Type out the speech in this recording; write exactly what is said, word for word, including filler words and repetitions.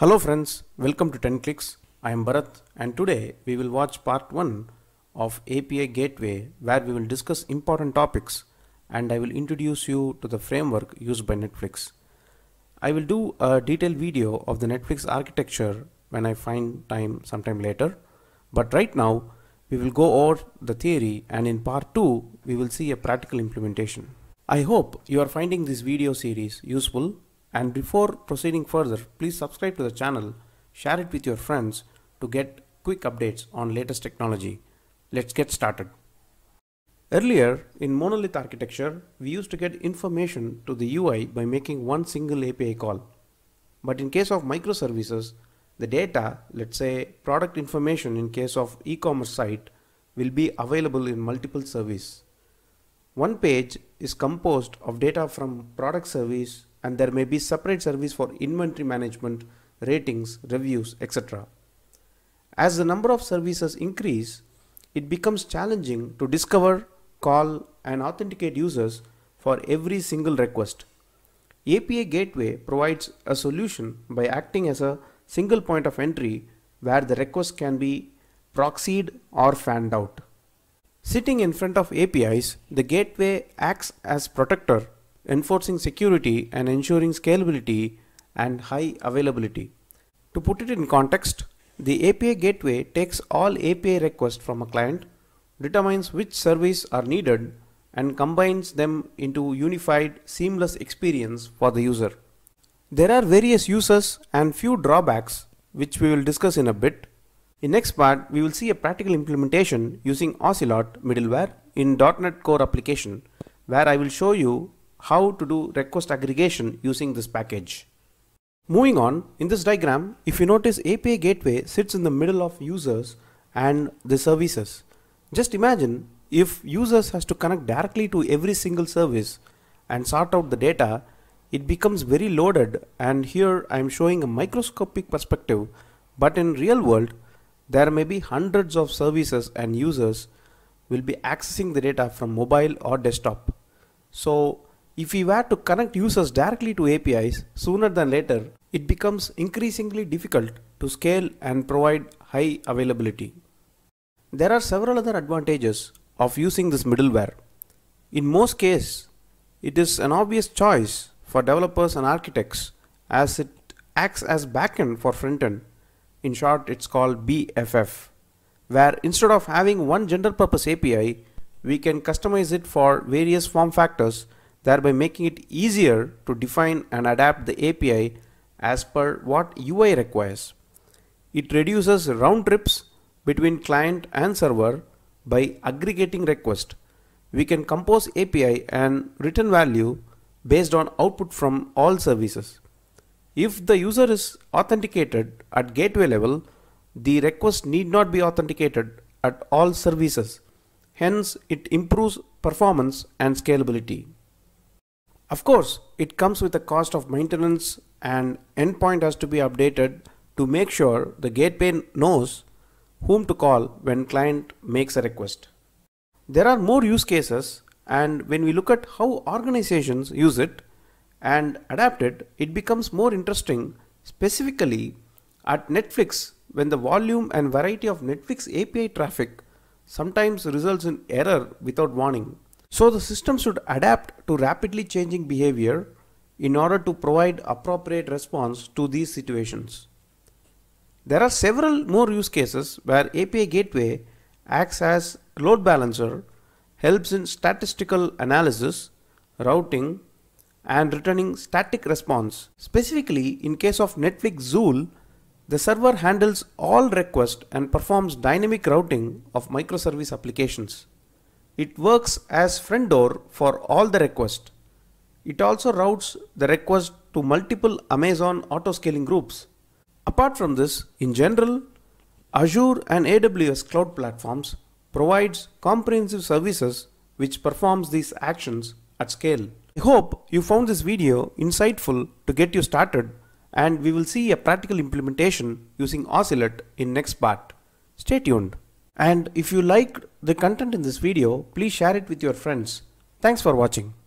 Hello friends, welcome to ten clicks. I am Bharat and today we will watch part one of A P I Gateway, where we will discuss important topics and I will introduce you to the framework used by Netflix. I will do a detailed video of the Netflix architecture when I find time sometime later, but right now we will go over the theory and in part two we will see a practical implementation. I hope you are finding this video series useful. And before proceeding further, please subscribe to the channel, share it with your friends to get quick updates on latest technology. Let's get started. Earlier in monolith architecture, we used to get information to the U I by making one single A P I call. But in case of microservices, the data, let's say product information in case of e-commerce site, will be available in multiple services. One page is composed of data from product service, and there may be separate service for inventory management, ratings, reviews, et cetera. As the number of services increase, it becomes challenging to discover, call and authenticate users for every single request. A P I Gateway provides a solution by acting as a single point of entry where the request can be proxied or fanned out. Sitting in front of A P Is, the gateway acts as protector, enforcing security and ensuring scalability and high availability. To put it in context, the A P I Gateway takes all A P I requests from a client, determines which services are needed, and combines them into unified, seamless experience for the user. There are various uses and few drawbacks, which we will discuss in a bit. In next part, we will see a practical implementation using Ocelot middleware in dot net core application, where I will show you how to do request aggregation using this package. Moving on, in this diagram, if you notice, A P I Gateway sits in the middle of users and the services. Just imagine if users has to connect directly to every single service and sort out the data, it becomes very loaded, and here I am showing a microscopic perspective, but in real world, there may be hundreds of services and users will be accessing the data from mobile or desktop. So, if we were to connect users directly to A P Is sooner than later, it becomes increasingly difficult to scale and provide high availability. There are several other advantages of using this middleware. In most cases, it is an obvious choice for developers and architects as it acts as backend for frontend. In short, it's called B F F, where instead of having one general purpose A P I, we can customize it for various form factors, thereby making it easier to define and adapt the A P I as per what U I requires. It reduces round trips between client and server by aggregating requests. We can compose A P I and return value based on output from all services. If the user is authenticated at gateway level, the request need not be authenticated at all services. Hence, it improves performance and scalability. Of course, it comes with the cost of maintenance, and endpoint has to be updated to make sure the gateway knows whom to call when client makes a request. There are more use cases, and when we look at how organizations use it and adapt it, it becomes more interesting, specifically at Netflix, when the volume and variety of Netflix A P I traffic sometimes results in error without warning. So the system should adapt to rapidly changing behavior in order to provide appropriate response to these situations. There are several more use cases where A P I Gateway acts as load balancer, helps in statistical analysis, routing, and returning static response. Specifically, in case of Netflix Zuul, the server handles all requests and performs dynamic routing of microservice applications. It works as front door for all the requests. It also routes the request to multiple Amazon auto scaling groups. Apart from this, in general, Azure and A W S cloud platforms provides comprehensive services which performs these actions at scale. I hope you found this video insightful to get you started, and we will see a practical implementation using Ocelot in next part. Stay tuned. And if you liked the content in this video, please share it with your friends. Thanks for watching.